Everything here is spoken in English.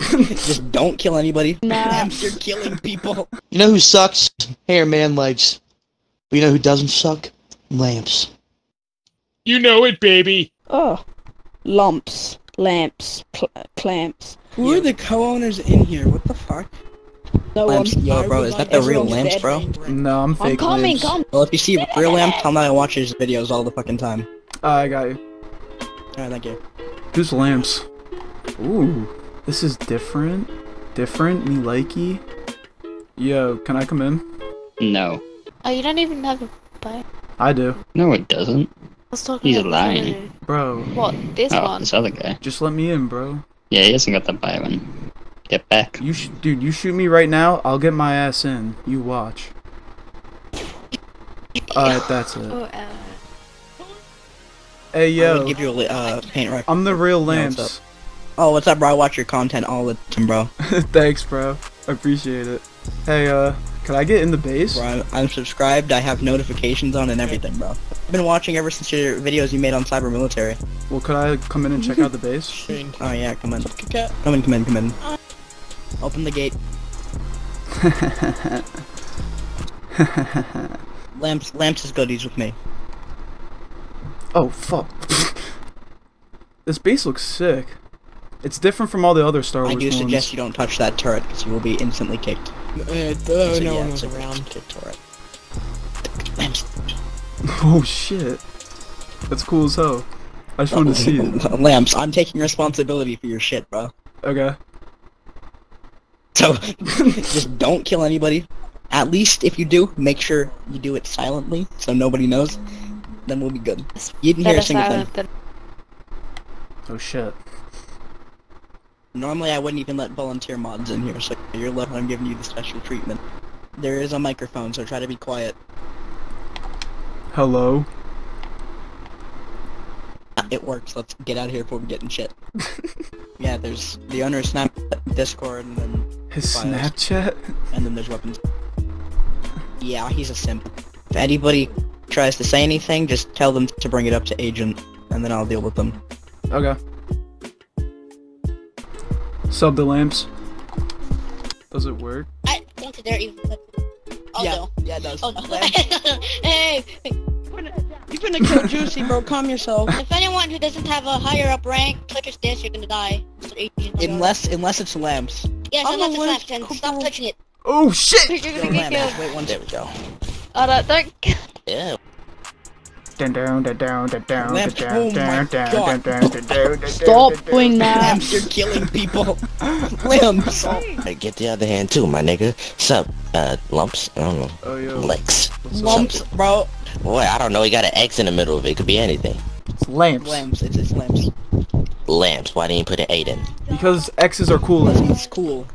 Just don't kill anybody. Nah. Hamster killing people. You know who sucks? Hair man legs. But you know who doesn't suck? Lamps. You know it, baby. Oh. Lumps. Lamps. Clamps. Who are the co-owners in here? What the fuck? No, Lamps, yo, bro, is that the real Lamps, bro? No, I'm fake Lamps. Well, if you see real Lamps, tell him that I watch his videos all the fucking time. I got you. Alright, thank you. Who's Lamps? Ooh, this is different. Different, me likey. Yo, can I come in? No. Oh, you don't even have a bike. I do. No, it doesn't. He's lying. Bro. What, this one? This other guy. Just let me in, bro. Yeah, he hasn't got the buy one. Get back. You dude, you shoot me right now, I'll get my ass in. You watch. Alright, that's it. Oh, hey, yo. Give you a, paint right. I'm the real Lamps. No, what's oh, what's up, bro? I watch your content all the time, bro. Thanks, bro. I appreciate it. Hey, can I get in the base? Bro, I'm subscribed, I have notifications on and everything, bro. I've been watching ever since your videos you made on Cyber Military. Well, could I come in and check out the base? Oh yeah, come in. Come in, come in, come in. Open the gate. Lamps is goodies with me. Oh, fuck. This base looks sick. It's different from all the other Star Wars ones. I do suggest you don't touch that turret, because you will be instantly kicked. No one was around. Oh shit. That's cool as hell. I just wanted to see it. Lamps, I'm taking responsibility for your shit, bro. Okay. So, just don't kill anybody. At least if you do, make sure you do it silently, so nobody knows. Then we'll be good. You didn't hear a single thing. Oh shit. Normally I wouldn't even let volunteer mods in here, so you're lucky I'm giving you the special treatment. There is a microphone, so try to be quiet. Hello? It works, let's get out of here before we get in shit. Yeah, there's the owner of Snapchat, Discord, and then... His files. Snapchat? And then there's weapons. Yeah, he's a simp. If anybody tries to say anything, just tell them to bring it up to agent, and then I'll deal with them. Okay. Sub the Lamps. Does it work? I don't think they're even... Oh, yeah, no. Yeah, it does. Oh, no. Hey! You're gonna kill Juicy, bro. Calm yourself. If anyone who doesn't have a higher up rank touches this, you're gonna die. Unless it's Lamps. Yes, unless it's Lamps, then stop touching it. Oh, shit! You're gonna get killed. Wait, there we go. Oh, no, don't... Yeah. Lamps, oh my god. Stop doing that. Lamps, you're killing people. Lamps. Get the other hand too, my nigga. Sup, Lumps? I don't know. Oh, yeah. Lex. Lumps, bro. Boy, I don't know. He got an X in the middle of it. It could be anything. It's Lamps. Lamps, it's Lamps. Lamps, why didn't you put an 8 in? Because X's are cool. It's cool.